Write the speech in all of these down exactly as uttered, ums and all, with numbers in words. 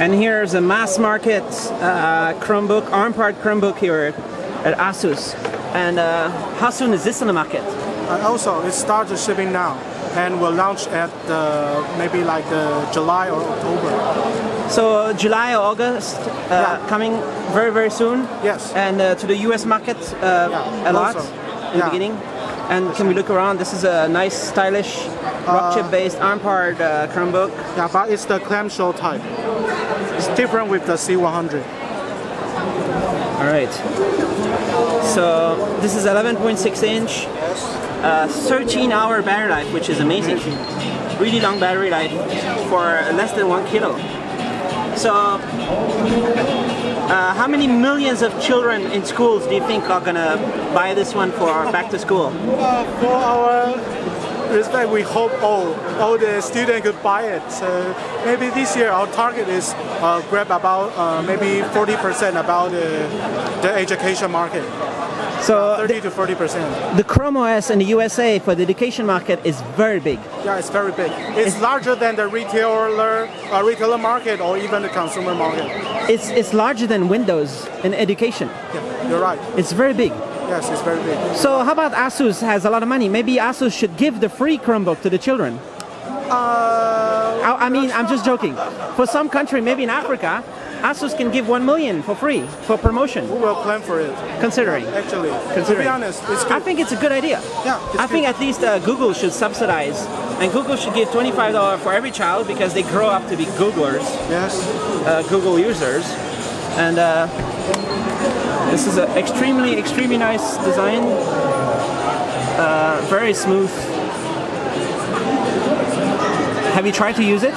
And here's a mass market uh, Chromebook, ARM-powered Chromebook here at ASUS. And uh, how soon is this in the market? And also, it started shipping now and will launch at uh, maybe like uh, July or October. So uh, July or August, uh, yeah. coming very, very soon. Yes. And uh, to the U S market uh, yeah. a lot also. in yeah. the beginning. And can we look around? This is a nice, stylish, rock chip-based, ARM-powered uh, Chromebook. Yeah, but it's the clamshell type. It's different with the C one hundred. All right. So this is eleven point six inch, uh, thirteen hour battery life, which is amazing. Really long battery life for less than one kilo. So uh, how many millions of children in schools do you think are gonna buy this one for back to school? Uh, for our respect, we hope all all the students could buy it. So maybe this year our target is uh, grab about uh, maybe forty percent about the, the education market. So thirty to forty percent. The Chrome O S in the U S A for the education market is very big. Yeah, it's very big. It's, it's larger than the retailer, uh, retailer market or even the consumer market. It's, it's larger than Windows in education. Yeah, you're right. It's very big. Yes, it's very big. So how about ASUS has a lot of money? Maybe ASUS should give the free Chromebook to the children. Uh, I, I mean, I'm just joking. For some country, maybe in Africa, ASUS can give one million for free for promotion. We will plan for it. Considering, actually, considering. To be honest, it's good. I think it's a good idea. Yeah, I good. think at least uh, Google should subsidize, and Google should give twenty-five dollars for every child because they grow up to be Googlers. Yes. Uh, Google users, and uh, this is an extremely, extremely nice design. Uh, very smooth. Have you tried to use it?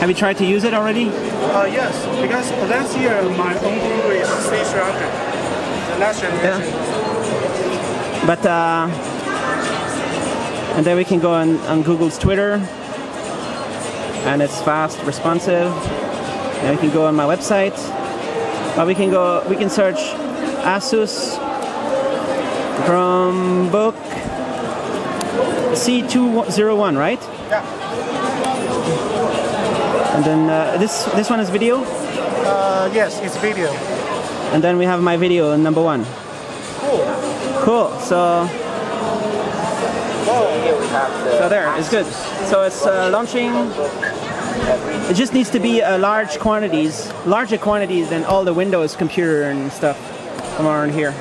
Have you tried to use it already? Uh, yes, because last year my own Google is C three hundred, the last generation. Yeah. But, uh, and then we can go on, on Google's Twitter, and it's fast, responsive. And we can go on my website, or we can go, we can search ASUS Chromebook C two oh one, right? Yeah. And then uh, this this one is video? Uh, yes, it's video. And then we have my video number one. Cool. Cool. So, so there, it's good. So it's uh, launching. It just needs to be uh, large quantities, larger quantities than all the Windows computer and stuff from around here.